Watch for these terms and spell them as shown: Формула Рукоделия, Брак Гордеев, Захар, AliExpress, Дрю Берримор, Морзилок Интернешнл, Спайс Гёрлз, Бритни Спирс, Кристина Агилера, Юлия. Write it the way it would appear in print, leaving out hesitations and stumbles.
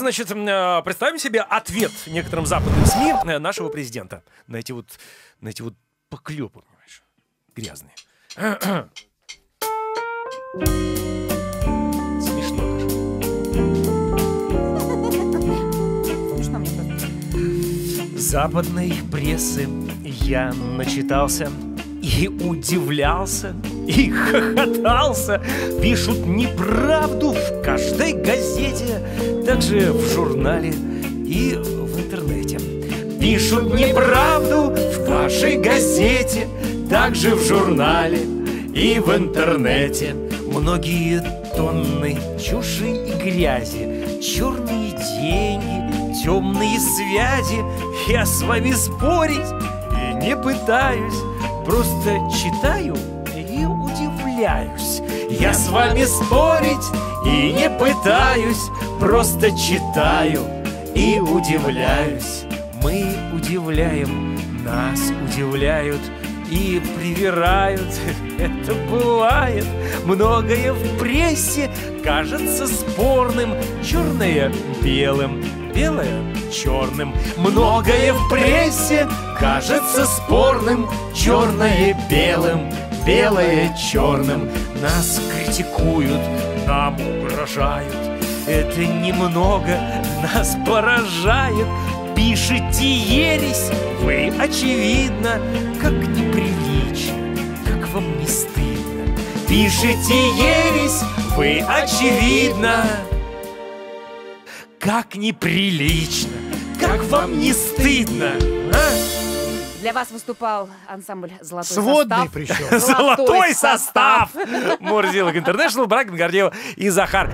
значит, представим себе ответ некоторым западным СМИ нашего президента на эти вот поклёпы, понимаешь, грязные. Смешно даже. Смешно мне просто. Западной прессы я начитался и удивлялся, и хохотался. Пишут неправду в каждой газете, также в журнале и в интернете. Пишут неправду в вашей газете, также в журнале и в интернете. Многие тонны чуши и грязи, черные деньги, темные связи. Я с вами спорить не пытаюсь, просто читаю и удивляюсь. Я с вами спорить и не пытаюсь, просто читаю и удивляюсь. Мы удивляем, нас удивляют и привирают. Это бывает. Многое в прессе кажется спорным, черное белым, белое черным. Многое в прессе кажется спорным, черное белым, белое черным. Нас критикуют, нам угрожают. Это немного нас поражает. Пишите ересь вы, очевидно, как неприлично, как вам не стыдно. Пишите ересь вы, очевидно, как неприлично, как вам не стыдно. Для вас выступал ансамбль «Золотой состав». Сводный причем. «Золотой состав». Морзилок Интернешнл, Брак Гордеев и Захар.